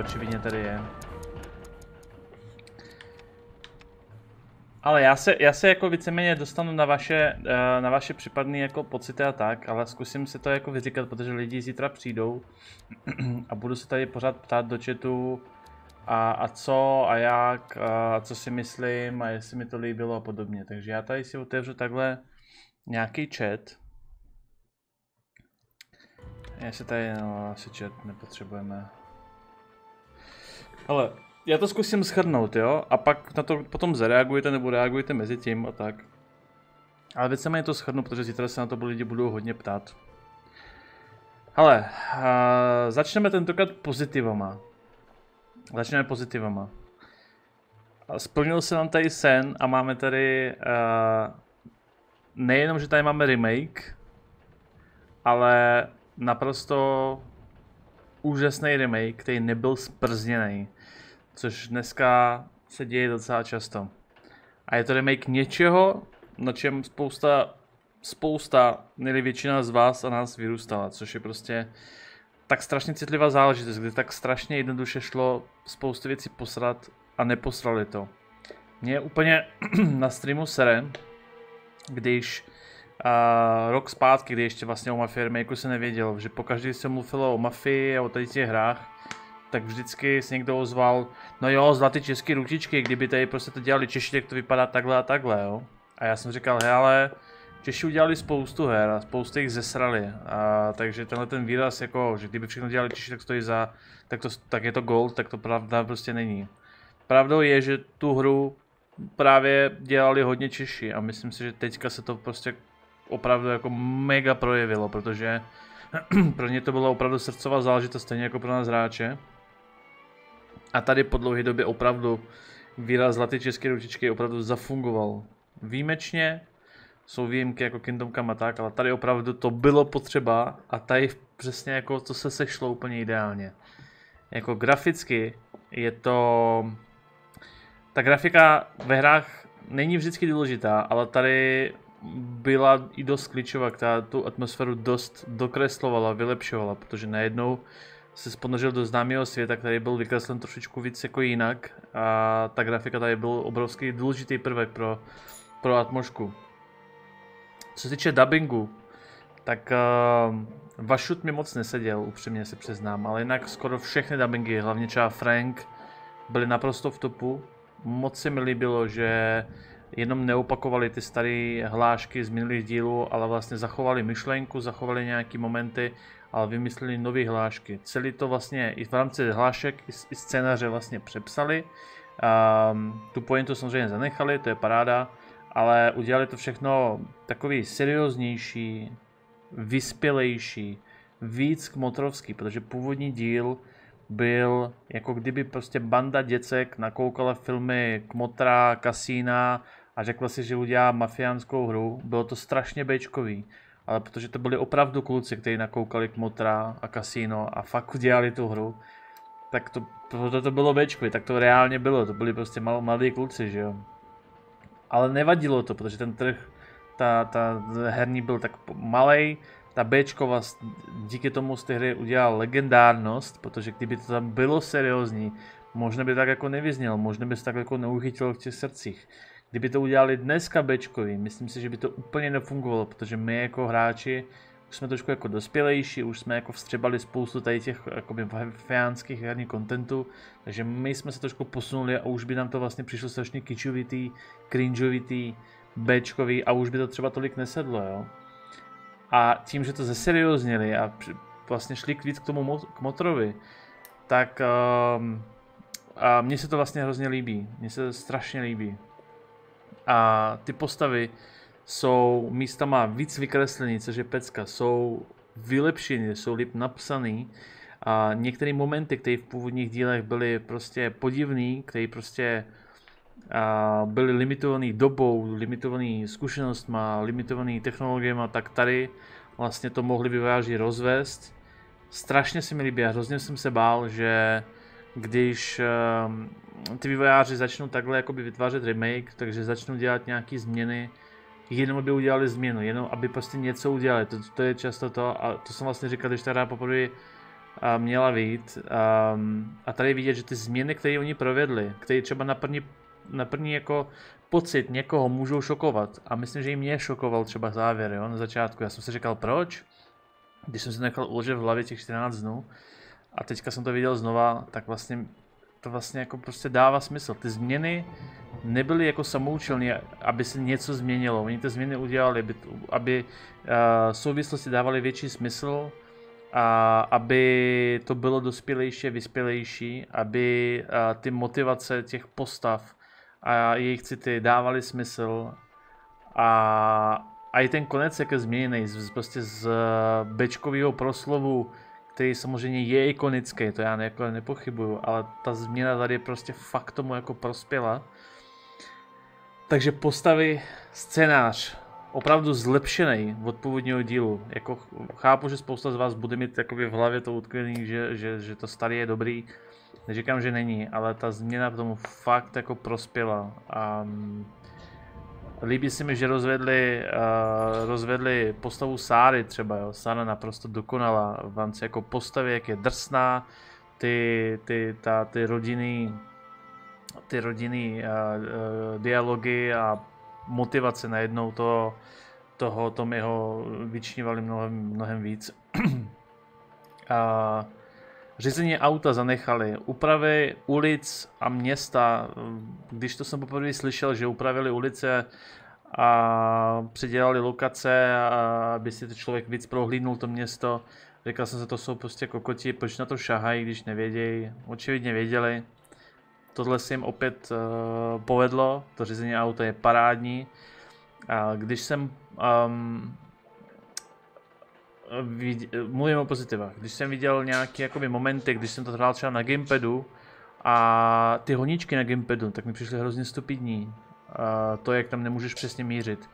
Očividně tady je. Ale já se jako víceméně dostanu na vaše případné jako pocity a tak, ale zkusím se to jako vyříkat, protože lidi zítra přijdou a budu se tady pořád ptát do chatu a co a jak a co si myslím a jestli mi to líbilo a podobně. Takže já tady si otevřu takhle nějaký chat. Já se tady, no asi chat nepotřebujeme. Ale já to zkusím shrnout, jo, a pak na to potom zareagujete nebo reagujete mezi tím a tak. Ale víceméně to shrnu, protože zítra se na to lidi budou hodně ptát. Hele, začneme tentokrát pozitivama. Začneme pozitivama. Splnil se nám tady sen a máme tady, nejenom, že tady máme remake, ale naprosto úžasný remake, který nebyl zprzněný. Což dneska se děje docela často. A je to remake něčeho, na čem spousta, měli většina z vás a nás vyrůstala, což je prostě tak strašně citlivá záležitost, kdy tak strašně jednoduše šlo spoustu věcí posrat a neposrali to. Mě úplně na streamu sere, když rok zpátky, kdy ještě vlastně o Mafii remakeu se nevědělo, že pokaždé se mluvilo o Mafii a o tady těch hrách, tak vždycky se někdo ozval, no jo, zlatý český rutičky, kdyby tady prostě to dělali Češi, jak to vypadá takhle a takhle, jo. A já jsem říkal, hele, ale Češi udělali spoustu her a spoustu jich zesrali, a takže tenhle ten výraz jako, že kdyby všechno dělali Češi, tak stojí za, tak je to gold, tak to pravda prostě není. Pravdou je, že tu hru právě dělali hodně Češi a myslím si, že teďka se to prostě opravdu jako mega projevilo, protože pro ně to byla opravdu srdcová záležitost, stejně jako pro nás hráče. A tady po dlouhé době opravdu výraz zlaté české ručičky opravdu zafungoval. Výjimečně jsou výjimky jako Kingdom Come a tak, ale tady opravdu to bylo potřeba a tady přesně jako to se sešlo úplně ideálně. Jako graficky je to... Ta grafika ve hrách není vždycky důležitá, ale tady byla i dost klíčová, která tu atmosféru dost dokreslovala, vylepšovala, protože najednou se ponořil do známého světa, který byl vykreslen trošičku víc jako jinak a ta grafika tady byl obrovský důležitý prvek pro atmosféru. Co se týče dubbingu, tak Vašut mi moc neseděl, upřímně se přiznám, ale jinak skoro všechny dubbingy, hlavně třeba Frank, byly naprosto v topu. Moc se mi líbilo, že jenom neopakovali ty staré hlášky z minulých dílů, ale vlastně zachovali myšlenku, zachovali nějaké momenty, ale vymysleli nové hlášky. Celý to vlastně i v rámci hlášek i scénáře vlastně přepsali. Tu pointu samozřejmě zanechali, to je paráda, ale udělali to všechno takový serióznější, vyspělejší, víc kmotrovský, protože původní díl byl jako kdyby prostě banda děcek nakoukala filmy Kmotra, Kasína a řekla si, že udělá mafiánskou hru. Bylo to strašně bečkový. Ale protože to byli opravdu kluci, kteří nakoukali Kmotra a Kasíno a fakt udělali tu hru, tak to bylo bečkový, tak to reálně bylo, to byli prostě mladí kluci, že jo. Ale nevadilo to, protože ten trh, ta herní byl tak malej, ta Bčkova díky tomu z té hry udělala legendárnost, protože kdyby to tam bylo seriózní, možná by tak jako nevyzněl, možná by se tak jako neuchytil v těch srdcích. Kdyby to udělali dneska Bčkovi, myslím si, že by to úplně nefungovalo, protože my jako hráči už jsme trošku jako dospělejší, už jsme jako vstřebali spoustu tady těch mafiánských herních kontentů, takže my jsme se trošku posunuli a už by nám to vlastně přišlo strašně kičovitý, cringeovitý, Bčkový a už by to třeba tolik nesedlo, jo. A tím, že to zeserióznili a vlastně šli víc k tomu Kmotrovi, tak a mně se to vlastně hrozně líbí. Mně se to strašně líbí. A ty postavy jsou místama víc vykreslený, což je pecka. Jsou vylepšeny, jsou líp napsaný. A některé momenty, které v původních dílech byly prostě podivný, které prostě byly limitovaný dobou, limitovaný zkušenostma, limitovaný technologiema, tak tady vlastně to mohli vyvojáři rozvést. Strašně se mi líbí a hrozně jsem se bál, že když ty vývojáři začnou takhle jakoby vytvářet remake, takže začnou dělat nějaké změny, jenom aby udělali změnu, jenom aby prostě něco udělali, to je často to a to jsem vlastně říkal, když ta hra poprvé měla vyjít. A tady je vidět, že ty změny, které oni provedli, které třeba na první jako pocit někoho můžou šokovat. A myslím, že i mě šokoval třeba závěr, jo, na začátku. Já jsem si říkal, proč? Když jsem si nechal uložit v hlavě těch 14 dnů a teďka jsem to viděl znova, tak vlastně to vlastně jako prostě dává smysl. Ty změny nebyly jako samoučelné, aby se něco změnilo. Oni ty změny udělali, aby souvislosti dávaly větší smysl, a aby to bylo dospělejší, vyspělejší, aby ty motivace těch postav a jejich city dávaly smysl. A i ten konec je změněný prostě z bečkového proslovu, který samozřejmě je ikonický, to já nepochybuju, ale ta změna tady prostě fakt tomu jako prospěla. Takže postavy, scénář, opravdu zlepšený od původního dílu. Jako chápu, že spousta z vás bude mít v hlavě to utkvěný, že to starý je dobrý. Neříkám, že není, ale ta změna tomu fakt jako prospěla. Líbí se mi, že rozvedli postavu Sáry třeba, jo. Sára naprosto dokonalá v rámci jako postavy, jak je drsná, ty rodinný dialogy a motivace najednou toho jeho vyčnívali mnohem víc. Řízení auta zanechali, úpravy ulic a města, když to jsem poprvé slyšel, že upravili ulice a předělali lokace, aby si to člověk víc prohlídnul to město, říkal jsem se, to jsou prostě kokoti, proč na to šahají, když nevědějí, očividně věděli. Tohle se jim opět povedlo, to řízení auta je parádní. Když jsem mluvím o pozitivách. Když jsem viděl nějaké momenty, když jsem to hrál třeba na gamepadu a ty honičky na gamepadu, tak mi přišly hrozně stupidní. To, jak tam nemůžeš přesně mířit.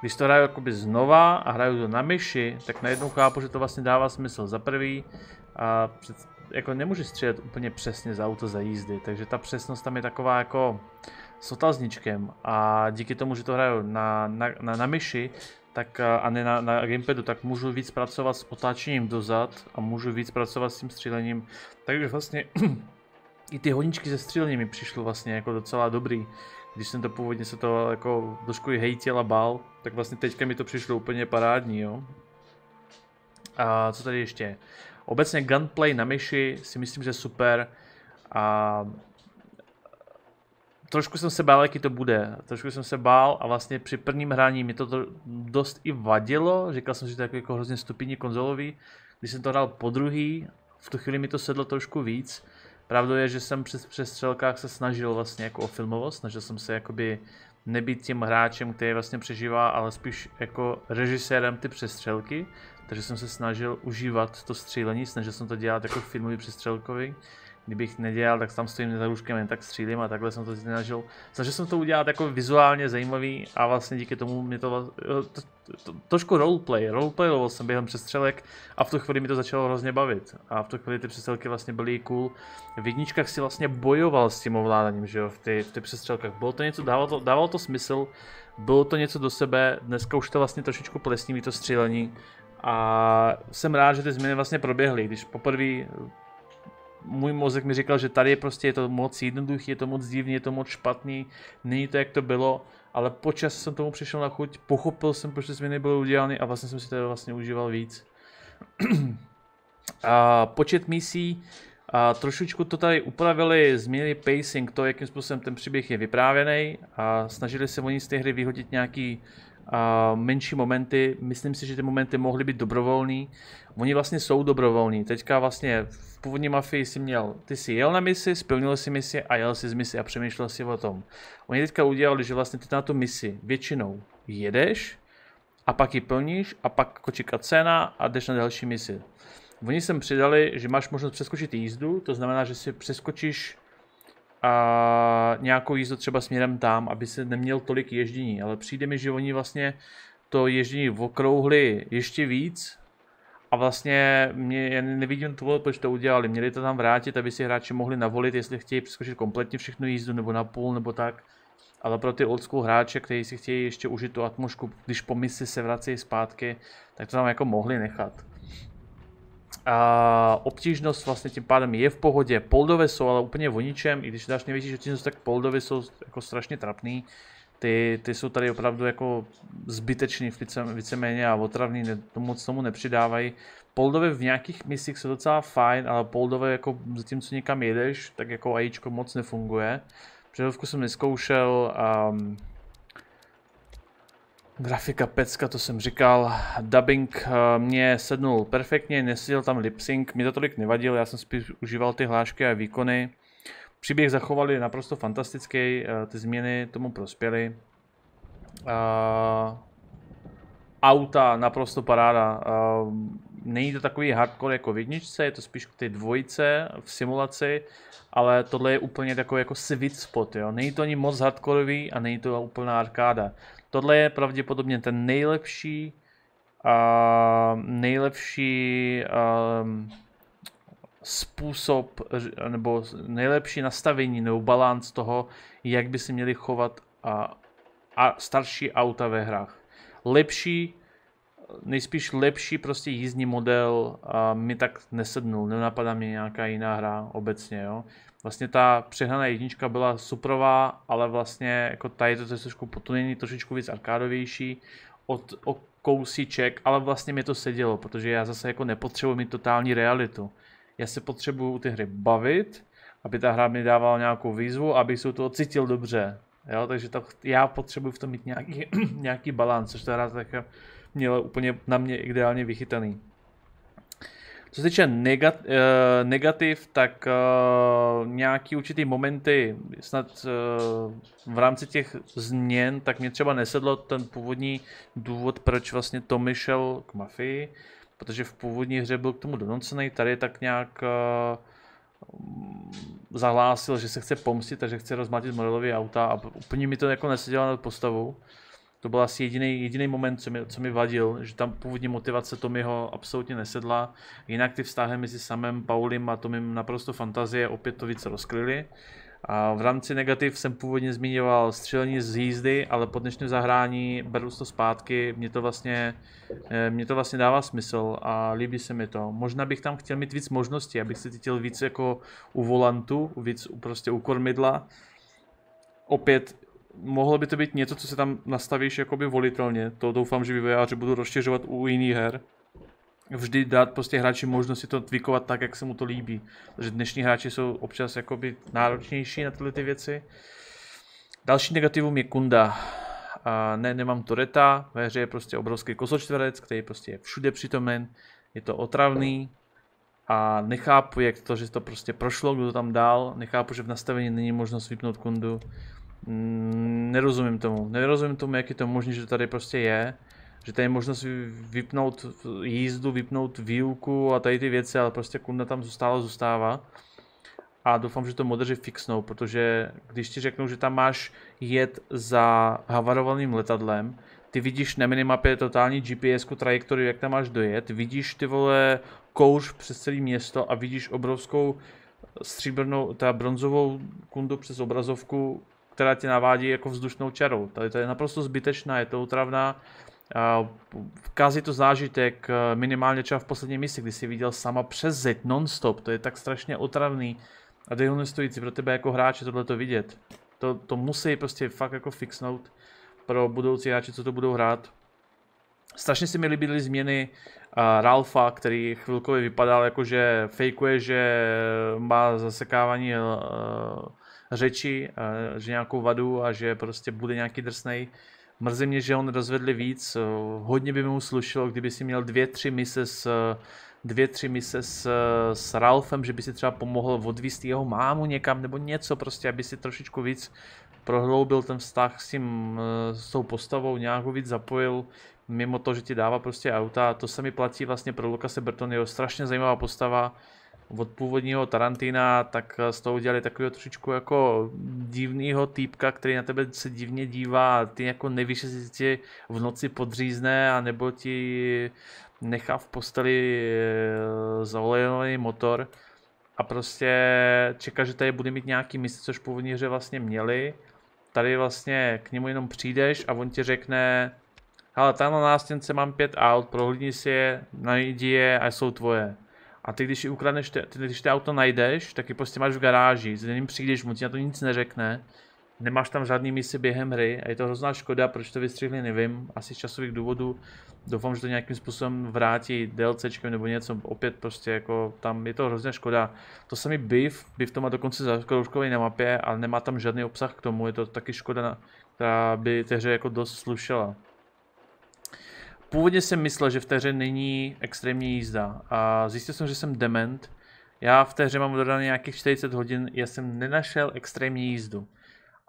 Když to hraju jakoby znova a hraju to na myši, tak najednou chápu, že to vlastně dává smysl. Za prvý, jako nemůžeš střílet úplně přesně za auto za jízdy, takže ta přesnost tam je taková jako s otazničkem a díky tomu, že to hraju na myši, tak a ne na gamepadu, tak můžu víc pracovat s otáčením dozad a můžu víc pracovat s tím střílením. Takže vlastně i ty honičky se střílením mi přišly vlastně jako docela dobrý. Když jsem to původně se to jako trošku hejtil a bál, tak vlastně teďka mi to přišlo úplně parádní, jo. A co tady ještě? Obecně gunplay na myši si myslím, že super. A trošku jsem se bál, jaký to bude. Trošku jsem se bál a vlastně při prvním hraní mi to dost i vadilo. Říkal jsem, že to je jako hrozně stupidní konzolový. Když jsem to hrál podruhý, v tu chvíli mi to sedlo trošku víc. Pravdou je, že jsem při přestřelkách se snažil vlastně jako o filmovost. Snažil jsem se jakoby nebýt tím hráčem, který vlastně přežívá, ale spíš jako režisérem ty přestřelky. Takže jsem se snažil užívat to střílení, snažil jsem to dělat jako filmový přestřelkový. Kdybych nedělal, tak tam stojím za růžkem, jen tak střílím a takhle jsem to snažil. Snažil jsem to udělat jako vizuálně zajímavý a vlastně díky tomu mě to trošku roleplayoval jsem během přestřelek a v tu chvíli mi to začalo hrozně bavit. A v tu chvíli ty přestřelky vlastně byly cool. V jedničkách si vlastně bojoval s tím ovládáním, že jo, v těch přestřelkách. Bylo to něco, dávalo to smysl, bylo to něco do sebe, dneska už to vlastně trošičku plesní to střílení. A jsem rád, že ty změny vlastně proběhly, když poprvé můj mozek mi říkal, že tady prostě je to moc jednoduchý, je to moc divný, je to moc špatný, není to, jak to bylo, ale počas jsem tomu přišel na chuť, pochopil jsem, proč ty změny byly udělány a vlastně jsem si to vlastně užíval víc. Počet misí, trošičku to tady upravili, změnili pacing, to, jakým způsobem ten příběh je vyprávěný, a snažili se oni z té hry vyhodit nějaký menší momenty. Myslím si, že ty momenty mohly být dobrovolný. Oni vlastně jsou dobrovolní. Teďka vlastně v původní Mafii ty jsi jel na misi, splnil si misi a jel si z misi a přemýšlel si o tom. Oni teďka udělali, že vlastně ty na tu misi většinou jedeš a pak ji plníš a pak kočíka cena a jdeš na další misi. Oni sem přidali, že máš možnost přeskočit jízdu, to znamená, že si přeskočíš a nějakou jízdu třeba směrem tam, aby se neměl tolik ježdění, ale přijde mi, že oni vlastně to ježdění okrouhli ještě víc a vlastně já nevidím to, proč to udělali, měli to tam vrátit, aby si hráči mohli navolit, jestli chtějí přeskočit kompletně všechnu jízdu nebo na půl nebo tak, ale pro ty old school hráče, kteří si chtějí ještě užít tu atmosféru, když po misi se vrací zpátky, tak to tam jako mohli nechat. a obtížnost vlastně tím pádem je v pohodě. Poldové jsou ale úplně o ničem, i když dáš největší obtížnost, tak poldové jsou jako strašně trapný. Ty jsou tady opravdu jako zbytečný víceméně a otravný, moc tomu nepřidávají. Poldové v nějakých misích jsou docela fajn, ale poldové jako zatímco někam jedeš, tak jako AIčko moc nefunguje. Předovku jsem neskoušel, grafika pecka, to jsem říkal, dubbing mě sednul perfektně, neseděl tam lipsync, mě to tolik nevadil, já jsem spíš užíval ty hlášky a výkony. Příběh zachovali naprosto fantastický, ty změny tomu prospěly. Auta naprosto paráda. Není to takový hardcore jako v jedničce, je to spíš ty dvojice v simulaci, ale tohle je úplně takový jako sweet spot, jo. Není to ani moc hardcoreový a není to úplná arkáda. Tohle je pravděpodobně ten nejlepší způsob nebo nejlepší nastavení nebo balans toho, jak by se měli chovat starší auta ve hrách. Nejspíš lepší prostě jízdní model mi tak nesednul, nenapadá mě nějaká jiná hra obecně, jo. Vlastně ta přehnaná jednička byla suprová, ale vlastně jako tady to je trošku potuněný, trošičku víc arkádovější o kousíček, ale vlastně mi to sedělo, protože já zase jako nepotřebuji mít totální realitu. Já se potřebuju ty hry bavit, aby ta hra mi dávala nějakou výzvu, aby se to cítil dobře. Jo? Takže já potřebuju v tom mít nějaký balans, což ta hra tak měla úplně na mě ideálně vychytaný. Co se týče negativ, tak nějaký určitý momenty, snad v rámci těch změn, tak mě třeba nesedlo ten původní důvod, proč vlastně Tommy šel k mafii. Protože v původní hře byl k tomu donucený, tady tak nějak zahlásil, že se chce pomstit, takže chce rozmátit modelový auta a úplně mi to jako nesedělo nad postavou. To byl asi jediný moment, co mi vadil, že tam původní motivace Tommyho absolutně nesedla. Jinak ty vztahy mezi samým Paulem a Tommym naprosto fantazie, opět to víc rozkryli. A v rámci negativ jsem původně zmiňoval střelení z jízdy, ale po dnešním zahrání beru to zpátky, mě to vlastně dává smysl a líbí se mi to. Možná bych tam chtěl mít víc možností, abych se cítil víc jako u volantu, víc prostě u kormidla. Opět, mohlo by to být něco, co se tam nastavíš jakoby volitelně, to doufám, že vývojáři budou rozšiřovat u jiných her. Vždy dát prostě hráči možnost si to tweakovat tak, jak se mu to líbí. Takže dnešní hráči jsou občas jakoby náročnější na tyhle ty věci. Další negativum je Kunda. Nemám Toreta, ve hře je prostě obrovský kosočtverec, který prostě je všude přítomen, je to otravný a nechápu, jak to, že to prostě prošlo, kdo to tam dál, nechápu, že v nastavení není možnost vypnout Kundu. Nerozumím tomu, jak je to možné, že to tady prostě je. Že tady je možnost vypnout jízdu, vypnout výuku a tady ty věci, ale prostě Kunda tam zůstává. A doufám, že to moderně fixnou, protože když ti řeknou, že tam máš jet za havarovaným letadlem, ty vidíš na minimapě totální GPS-ku trajektorii, jak tam máš dojet, vidíš ty vole kouř přes celé město a vidíš obrovskou stříbrnou, teda bronzovou Kundu přes obrazovku, která tě navádí jako vzdušnou čarou. Tady to je naprosto zbytečná, je to otravná. Kazí to zážitek, minimálně třeba v poslední misi, kdy jsi viděl sama přes zeď non-stop, to je tak strašně otravný a dehonestující pro tebe jako hráče tohle to vidět. To musí prostě fakt jako fixnout pro budoucí hráči, co to budou hrát. Strašně se mi líbily změny Ralfa, který chvilkově vypadal jako, že fejkuje, že má zasekávání řeči, že nějakou vadu a že prostě bude nějaký drsnej. Mrzí mě, že on rozvedli víc, hodně by mu slušilo, kdyby si měl 2-3 mise s Ralfem, že by si třeba pomohl odvízt jeho mámu někam nebo něco prostě, aby si trošičku víc prohloubil ten vztah s tou postavou, nějak ho víc zapojil, mimo to, že ti dává prostě auta. To se mi platí vlastně pro Lucase Bertoneho, strašně zajímavá postava. Od původního Tarantina, tak z toho udělali takového trošičku jako divného týpka, který na tebe se divně dívá a ty jako nevíš, jestli tě v noci podřízne a nebo ti nechá v posteli zaolejovaný motor a prostě čeká, že tady bude mít nějaký mise, což původní hře vlastně měli. Tady vlastně k němu jenom přijdeš a on ti řekne: hele, tam na nástěnce mám 5 aut, prohlídni si je, najdi je a jsou tvoje. A A ty, když ukradneš, když ty auto najdeš, tak ji prostě máš v garáži, s jiným přijdeš, moc na to nic neřekne. Nemáš tam žádný misi během hry a je to hrozná škoda, proč to vystřihli, nevím, asi z časových důvodů. Doufám, že to nějakým způsobem vrátí DLCčkem nebo něco, opět prostě jako tam je to hrozně škoda. To samý BIF to má dokonce zakroužkovaný na mapě, ale nemá tam žádný obsah k tomu, je to taky škoda, která by té hře jako dost slušela. Původně jsem myslel, že v té hře není extrémní jízda a zjistil jsem, že jsem dement. Já v té hře mám dodané nějakých 40 hodin, já jsem nenašel extrémní jízdu.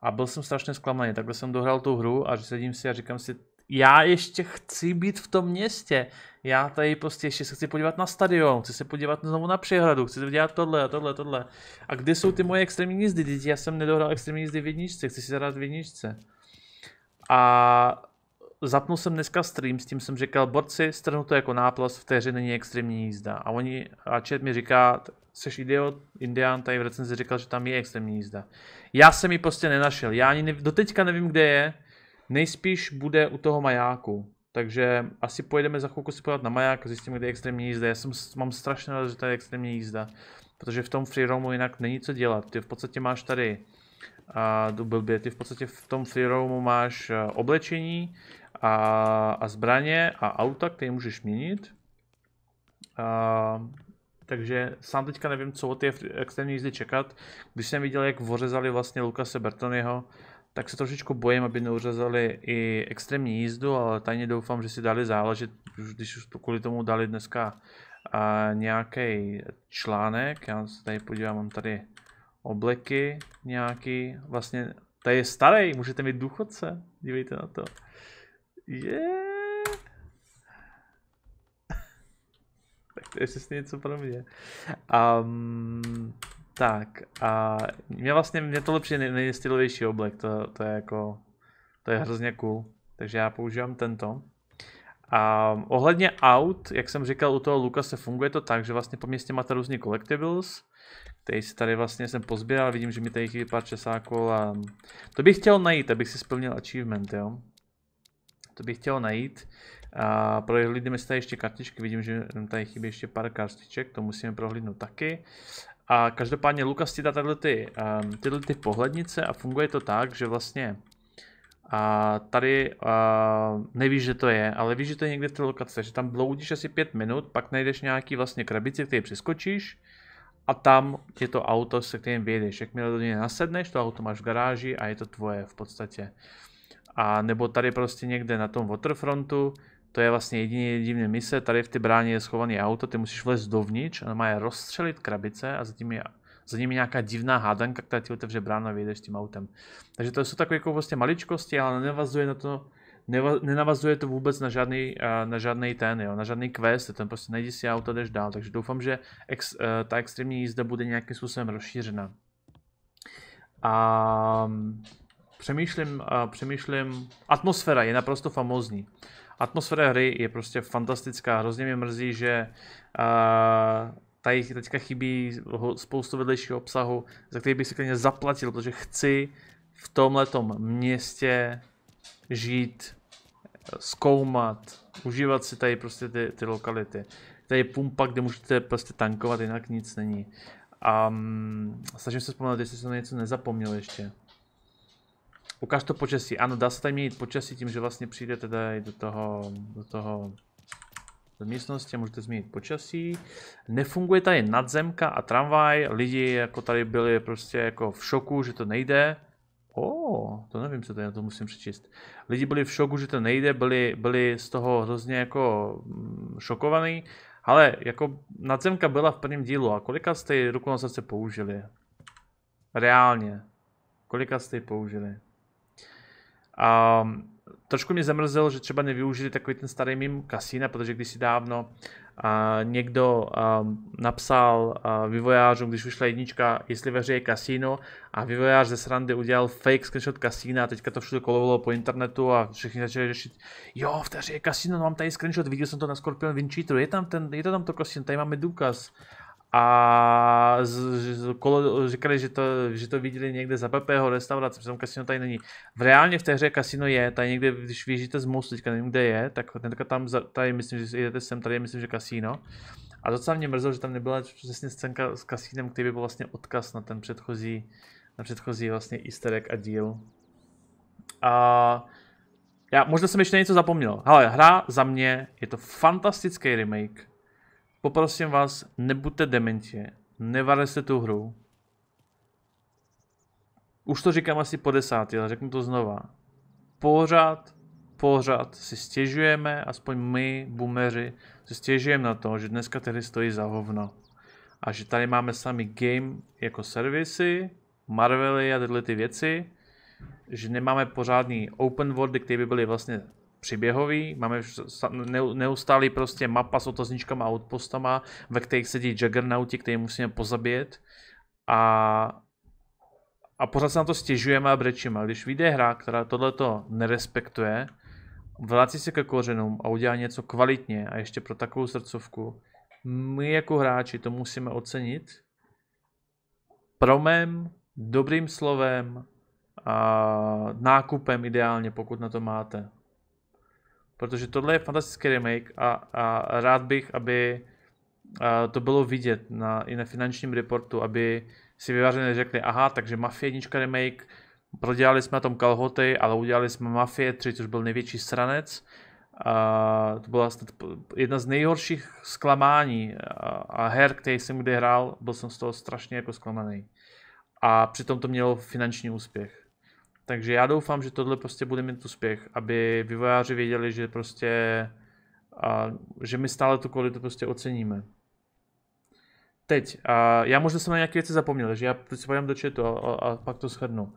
A byl jsem strašně zklamaný, takhle jsem dohrál tu hru a sedím si a říkám si, já ještě chci být v tom městě, já tady prostě ještě se chci podívat na stadion, chci se podívat znovu na přehradu, chci dělat tohle a tohle. A kde jsou ty moje extrémní jízdy, děti? Já jsem nedohrál extrémní jízdy v jedničce, chci si zahrát v jedničce. A zapnul jsem dneska stream, s tím jsem říkal, borci, strhnu to jako náplast, v té hře není extrémní jízda. A oni, a chat mi říká, seš idiot, Indián tady v recenzi říkal, že tam je extrémní jízda. Já jsem ji prostě nenašel, já ani doteďka nevím, kde je, nejspíš bude u toho majáku. Takže asi pojedeme za chvilku si podat na maják a zjistíme, kde je extrémní jízda. Já mám strašně rád, že tady je extrémní jízda, protože v tom free roamu jinak není co dělat, ty v podstatě máš tady, ty v podstatě v tom free roamu máš oblečení, a zbraně a auta, které můžeš měnit. Takže sám teďka nevím, co od té extrémní jízdy čekat. Když jsem viděl, jak ořezali vlastně Lucase Bertoneho, tak se trošičku bojím, aby neuřezali i extrémní jízdu, ale tajně doufám, že si dali záležit, když už kvůli tomu dali dneska nějaký článek. Já se tady podívám, mám tady obleky nějaký, vlastně tady je starý, můžete mít důchodce, dívejte na to. Yeah. Tak to je přesně něco pro mě. Tak a mě tohle přijde nejstylovější oblek, to je jako, to je hrozně cool, takže já používám tento. Ohledně aut, jak jsem říkal, u toho Lucase funguje to tak, že vlastně po městě máte různý collectibles, který si tady vlastně jsem pozbíral, vidím, že mi tady chybí pár česáků a to bych chtěl najít, abych si splnil achievement, jo. To bych chtěl najít. Prohlídneme si tady ještě kartičky, vidím, že tady chybí ještě pár kartiček, to musíme prohlídnout taky. A každopádně Lucas ti dá tyhle ty pohlednice a funguje to tak, že vlastně tady nevíš, že to je, ale víš, že to je někde v té lokaci, že tam bloudíš asi 5 minut, pak najdeš nějaký vlastně krabici, který přeskočíš a tam je to auto, se kterým vyjedeš. Jakmile do něj nasedneš, to auto máš v garáži a je to tvoje v podstatě. A nebo tady prostě někde na tom waterfrontu, to je vlastně jediné mise, tady v té bráně je schovaný auto, ty musíš vlézt dovnitř a má je rozstřelit krabice a za tím je nějaká divná hádanka, která ti otevře bránu a vyjedeš s tím autem. Takže to jsou takové jako vlastně maličkosti, ale nenavazuje to vůbec na žádný quest, ten prostě najdi si auto a jdeš dál, takže doufám, že ta extrémní jízda bude nějakým způsobem rozšířena. Přemýšlím, atmosféra je naprosto famózní. Atmosféra hry je prostě fantastická, hrozně mě mrzí, že tady teďka chybí spoustu vedlejšího obsahu, za který bych si klidně zaplatil, protože chci v tomhletom městě žít, zkoumat, užívat si tady prostě ty lokality. Tady je pumpa, kde můžete prostě tankovat, jinak nic není. Snažím se vzpomenout, jestli jsem něco nezapomněl ještě. Ukaž to počasí. Ano, dá se tady měnit počasí tím, že vlastně přijdete tady do místnosti a můžete změnit počasí. Nefunguje tady nadzemka a tramvaj. Lidi jako tady byli prostě jako v šoku, že to nejde. To nevím, co tady na to musím přečíst. Lidi byli v šoku, že to nejde, byli z toho hrozně jako šokovaní. Ale jako nadzemka byla v prvním dílu a kolika jste ji ruku na srdce použili? Reálně. Kolika jste ji použili? Trošku mě zamrzelo, že třeba nevyužili takový ten starý meme Kasina, protože když si dávno někdo napsal vývojářům, když vyšla jednička, jestli ve hře je kasino, a vývojář ze srandy udělal fake screenshot kasína a teďka to všude kolovalo po internetu a všichni začali řešit, jo, v té hře je kasino, mám tady screenshot, viděl jsem to na Scorpion Wincheateru, je to tam to kasino, tady máme důkaz. A říkali, že to viděli někde za Pepeho restaurace, protože tam kasino tady není. Reálně v té hře kasino je, tady někde, když vyjíždíte z mostu, teďka nevím, kde je, tak tam, tady myslím, že jdete sem, tady myslím, že kasino. A docela mě mrzelo, že tam nebyla přesně scénka s kasínem, který by byl vlastně odkaz na ten předchozí, vlastně easter egg a díl. A já možná jsem ještě něco zapomněl. Hele, hra za mě je to fantastický remake. Poprosím vás, nebuďte dementi, nevarujte tu hru. Už to říkám asi po 10, ale řeknu to znova. Pořád si stěžujeme, aspoň my, boomeři, si stěžujeme na to, že dneska tedy stojí za hovno. A že tady máme sami game jako servisy, Marvely a tyhle ty věci, že nemáme pořádný open worldy, které by byly vlastně příběhový, máme neustálý prostě mapa s otazníčkama a outpostama, ve kterých sedí juggernauti, které musíme pozabít. A pořád se na to stěžujeme a brečíme. Když vyjde hra, která tohleto nerespektuje, vrací se ke kořenům a udělá něco kvalitně a ještě pro takovou srdcovku, my jako hráči to musíme ocenit promem, dobrým slovem a nákupem ideálně, pokud na to máte. Protože tohle je fantastický remake a rád bych, aby to bylo vidět i na finančním reportu, aby si vyváženě řekli, aha, takže Mafia 1 remake, prodělali jsme na tom kalhoty, ale udělali jsme Mafie 3, což byl největší sranec. To byla jedna z nejhorších zklamání a her, který jsem kdy hrál, byl jsem z toho strašně jako zklamaný. A přitom to mělo finanční úspěch. Takže já doufám, že tohle prostě bude mít úspěch, aby vývojáři věděli, že prostě, že my stále tu kvalitu prostě oceníme. Teď, já možná jsem na nějaké věci zapomněl, že já pojďme do chatu a pak to shrnu.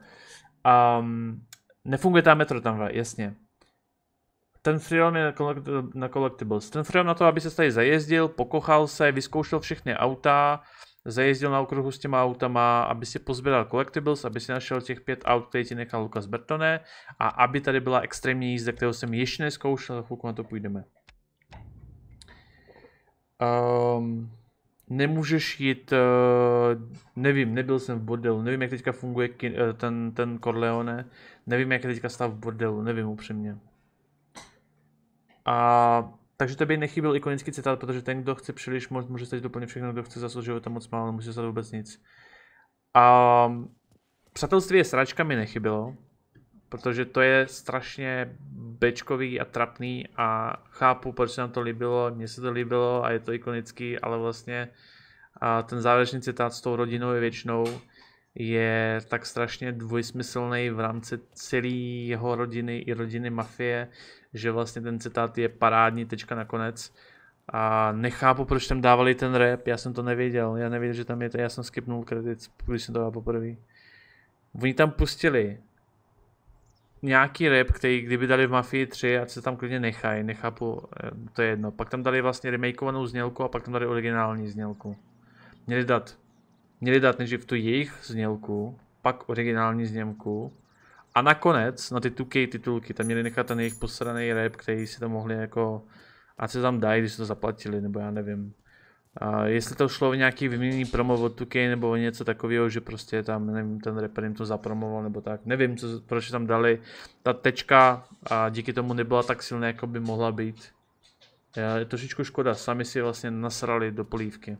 Nefunguje ta metro tam, jasně. Ten freelom je na collectibles. Ten freelom na to, aby se tady zajezdil, pokochal se, vyzkoušel všechny auta, zajezdil na okruhu s těma autama, aby si pozbíral collectibles, aby si našel těch 5 aut, který ti nechal Lucas Bertone, a aby tady byla extrémní jízda, kterou jsem ještě nezkoušel, za chvilku na to půjdeme. Nemůžeš jít, nevím, nebyl jsem v bordelu, nevím, jak teďka funguje ten Corleone, nevím, jak je teďka stav v bordelu, nevím upřímně. Takže tobě nechyběl ikonický citát, protože ten, kdo chce příliš moc, může stát doplnit všechno, kdo chce zasloužit života moc málo, nemůže stát vůbec nic. Přátelství je sračka mi nechybělo, protože to je strašně bečkový a trapný a chápu, proč se nám to líbilo, mně se to líbilo a je to ikonický, ale vlastně ten závěrečný citát s tou rodinou je věčnou je tak strašně dvojsmyslný v rámci celé jeho rodiny i rodiny Mafie, že vlastně ten citát je parádní tečka nakonec. A nechápu, proč tam dávali ten rap, já jsem to nevěděl, já nevěděl, že tam je to, já jsem skipnul kredit, když jsem to dal poprvé. Oni tam pustili nějaký rap, který kdyby dali v Mafii 3, a se tam klidně nechají, nechápu, to je jedno. Pak tam dali vlastně remakeovanou znělku a pak tam dali originální znělku. Měli dát nejdřív tu jejich znělku, pak originální znělku a nakonec na ty 2K titulky tam měli nechat ten jejich posraný rap, který si tam mohli jako, ať se tam dají, když se to zaplatili, nebo já nevím. Jestli to šlo o nějaký vyměněný promo od 2K nebo o něco takového, že prostě tam, nevím, ten rapper jim to zapromoval nebo tak, nevím, proč tam dali. Ta tečka díky tomu nebyla tak silná, jako by mohla být. Je trošičku škoda, sami si vlastně nasrali do polívky.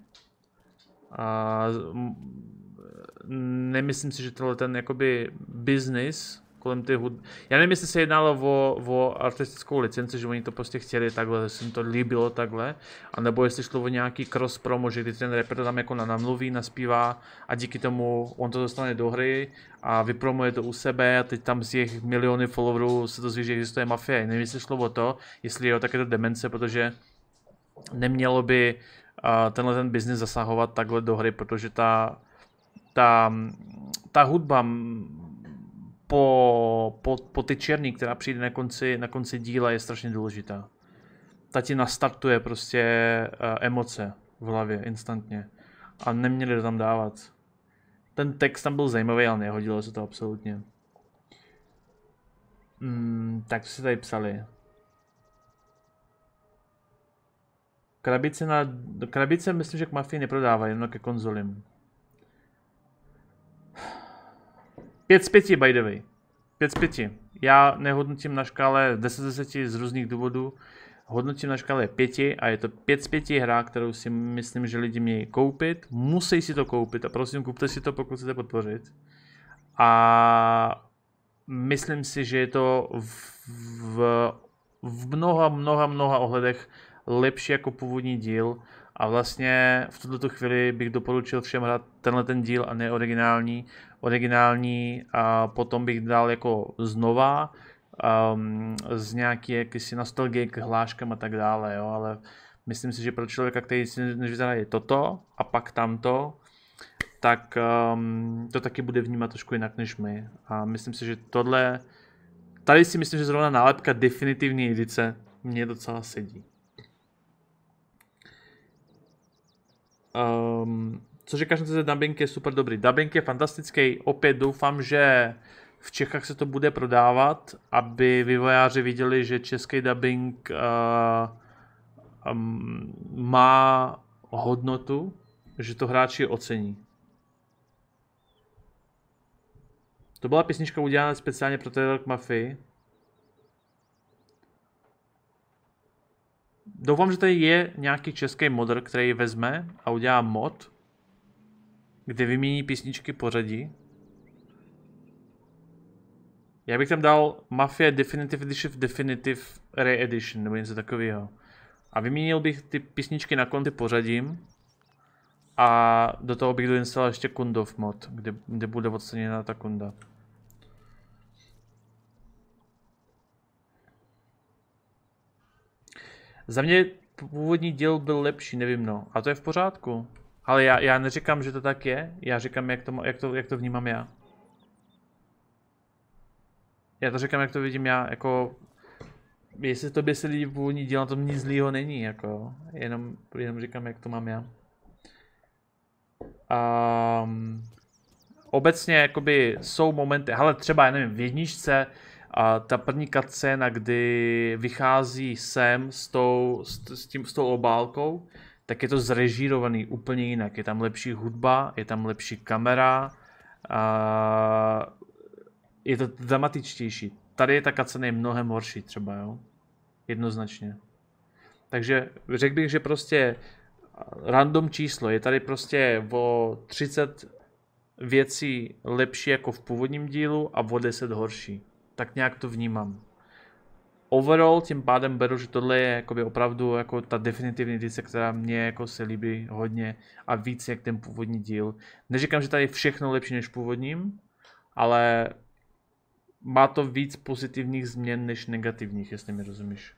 Nemyslím si, že tohle ten jakoby business kolem ty hudby, já nevím, jestli se jednalo o artistickou licenci, že oni to prostě chtěli takhle, že se jim to líbilo takhle, anebo jestli šlo o nějaký cross promo, že kdy ten rapper to tam jako namluví, naspívá a díky tomu on to dostane do hry a vypromuje to u sebe a teď tam z jejich miliony followerů se to zví, že existuje Mafia. Nevím, jestli šlo o to, jestli jo, tak je to demence, protože nemělo by tenhle ten biznis zasahovat takhle do hry, protože ta hudba po ty černý, která přijde na konci díla, je strašně důležitá. Ta ti nastartuje prostě emoce v hlavě instantně a neměli to tam dávat. Ten text tam byl zajímavý, ale nehodilo se to absolutně. Tak si tady psali. Krabice myslím, že k Mafii neprodávají, jenom ke konzolím. 5 z 5, by the way. 5 z 5. Já nehodnotím na škále 10 z 10 z různých důvodů. hodnotím na škále 5 a je to 5 z 5 hra, kterou si myslím, že lidi mějí koupit. Musí si to koupit a prosím, kupte si to, pokud chcete podpořit. A myslím si, že je to v mnoha ohledech lepší jako původní díl. A vlastně v tuto chvíli bych doporučil všem hrát tenhle ten díl a ne originální. Originální a potom bych dal jako znova z nějaké nostalgie k hláškám a tak dále, jo? Ale myslím si, že pro člověka, který si než vyzeraje toto a pak tamto, tak to taky bude vnímat trošku jinak než my. A myslím si, že tohle, tady si myslím, že zrovna nálepka definitivní edice mě docela sedí. Co říkáš na dubbing je super dobrý. Dubbing je fantastický, opět doufám, že v Čechách se to bude prodávat, aby vývojáři viděli, že český dubbing má hodnotu, že to hráči ocení. To byla písnička udělána speciálně pro trailer k Mafii. Doufám, že tady je nějaký český modder, který vezme a udělá mod, kde vymění písničky pořadí. Já bych tam dal Mafia Definitive Edition, Definitive Re-Edition nebo něco takového. A vyměnil bych ty písničky na konty pořadím. A do toho bych doinstaloval ještě Kundov mod, kde bude odstraněna ta Kunda. Za mě původní díl byl lepší, nevím, no. A to je v pořádku. Ale já neříkám, že to tak je, já říkám, jak to vnímám já. Já to říkám, jak to vidím já, jako... Jestli tobě se lidi původní díl, na tom nic zlýho není, jako. Jenom říkám, jak to mám já. Obecně, jakoby, jsou momenty, hele, třeba, já nevím, v jedničce, a ta první cutscéna, kdy vychází sem s tou obálkou, tak je to zrežírovaný úplně jinak. Je tam lepší hudba, je tam lepší kamera, a je to dramatičtější. Tady je ta cutscéna mnohem horší třeba, jo? Jednoznačně. Takže řekl bych, že prostě random číslo, je tady prostě o 30 věcí lepší jako v původním dílu a o 10 horší. Tak nějak to vnímám. Overall tím pádem beru, že tohle je jakoby opravdu jako ta definitivní edice, která mě jako se líbí hodně a víc jak ten původní díl. Neříkám, že tady je všechno lepší než původním, ale má to víc pozitivních změn než negativních, jestli mi rozumíš.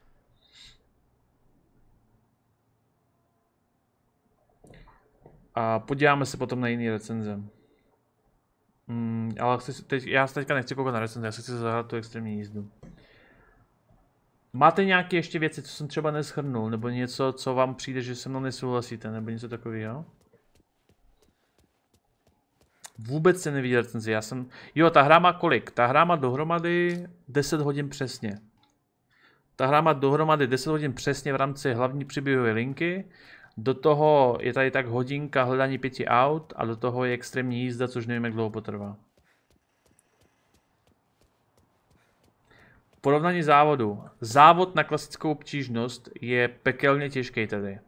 A podíváme se potom na jiný recenze. Ale já se teďka nechci koukat na recenze, já se chci zahrát tu extrémní jízdu. Máte nějaké ještě věci, co jsem třeba neshrnul, nebo něco, co vám přijde, že se mnou nesouhlasíte, nebo něco takového? Vůbec se nevidí recenze, já jsem... Jo, ta hra má kolik? Ta hra má dohromady 10 hodin přesně. Ta hra má dohromady 10 hodin přesně v rámci hlavní příběhové linky. Do toho je tady tak hodinka hledání 5 aut a do toho je extrémní jízda, což nevím, jak dlouho potrvá. Porovnání závodu. Závod na klasickou obtížnost je pekelně těžký tady.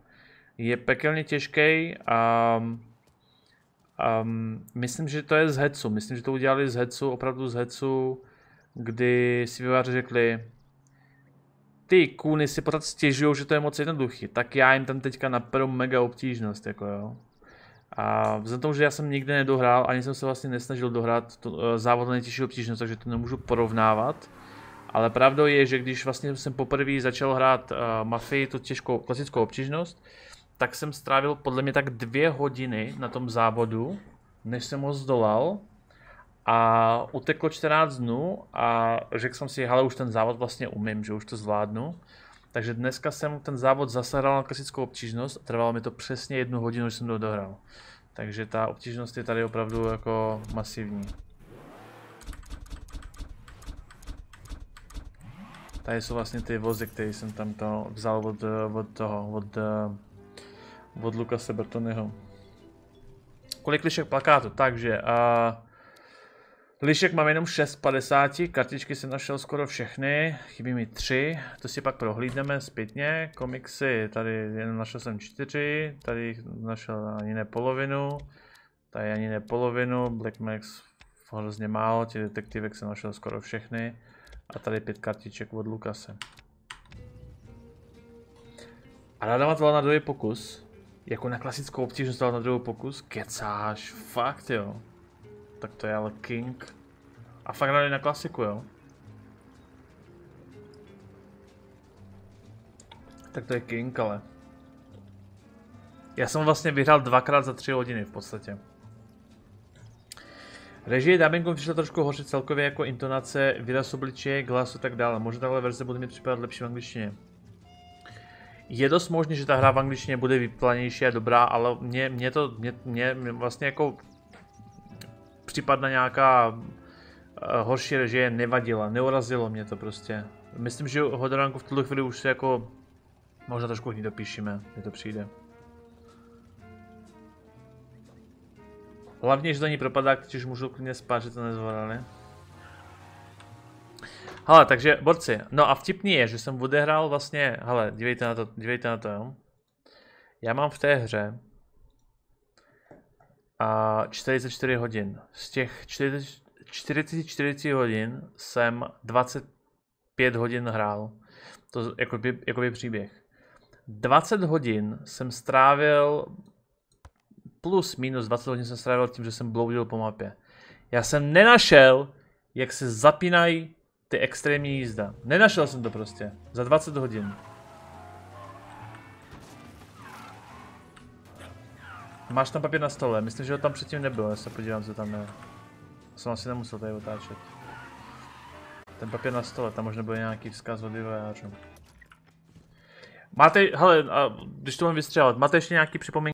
Je pekelně těžký a myslím, že to je z Hecu. Myslím, že to udělali z Hecu, opravdu z Hecu, kdy si vývojáři řekli, ty kůny si pořád stěžují, že to je moc jednoduchý, tak já jim tam teďka naperu mega obtížnost, jako jo. A vzhledem tomu, že já jsem nikdy nedohrál, ani jsem se vlastně nesnažil dohrát to, závod na nejtěžší obtížnost, takže to nemůžu porovnávat. Ale pravdou je, že když vlastně jsem poprvé začal hrát Mafii, tu těžkou klasickou obtížnost, tak jsem strávil podle mě tak 2 hodiny na tom závodu, než jsem ho zdolal. A uteklo 14 dnů a řekl jsem si, hele, už ten závod vlastně umím, že už to zvládnu. Takže dneska jsem ten závod zase hrál na klasickou obtížnost a trvalo mi to přesně 1 hodinu, než jsem to dohrál. Takže ta obtížnost je tady opravdu jako masivní. Tady jsou vlastně ty vozy, které jsem tam to vzal od Lucase Bertoneho. Kolik lišek plakátu, takže... Lišek mám jenom 6,50, kartičky jsem našel skoro všechny, chybí mi 3, to si pak prohlídneme zpětně, komiksy, tady jenom našel jsem 4, tady našel ani ne polovinu, tady ani ne polovinu, Black Max hrozně málo, těch detektivek jsem našel skoro všechny a tady 5 kartiček od Lucase. A Radamat dala na druhý pokus, jako na klasickou obtížnost dala na druhý pokus, kecáš, fakt jo. Tak to je ale king. A fakt rád na klasiku, jo? Tak to je king, ale... Já jsem vlastně vyhrál 2x za 3 hodiny v podstatě. Režie dubbingům přišla trošku hoře celkově jako intonace, výraz obličeje, hlasu a tak dále. Možná tahle verze bude mi připadat lepší v angličtině. Je dost možné, že ta hra v angličtině bude vyplanější a dobrá, ale mě vlastně jako... Případná nějaká horší režie nevadila, neurazilo mě to prostě. Myslím, že hodoránku v tuto chvíli už se jako možná trošku hodně dopíšíme, když to přijde. Hlavně, že to není propadák, když můžu klidně spát, že to nezvládali. Hele, takže borci, no a vtipný je, že jsem odehrál vlastně, hele, dívejte na to, jo. Já mám v té hře a 44 hodin. Z těch 44 hodin jsem 25 hodin hrál. To jakoby příběh. 20 hodin jsem strávil, plus minus 20 hodin jsem strávil tím, že jsem bloudil po mapě. Já jsem nenašel, jak se zapínají ty extrémní jízda. Nenašel jsem to prostě. Za 20 hodin. Máš tam papír na stole, myslím, že ho tam předtím nebylo, já se podívám, co tam je. Jsem asi nemusel tady otáčet. Ten papír na stole, tam možná byl nějaký vzkaz od vývojářů. Máte, hele, a když to mám vystřelat, máte ještě nějaký připomínky?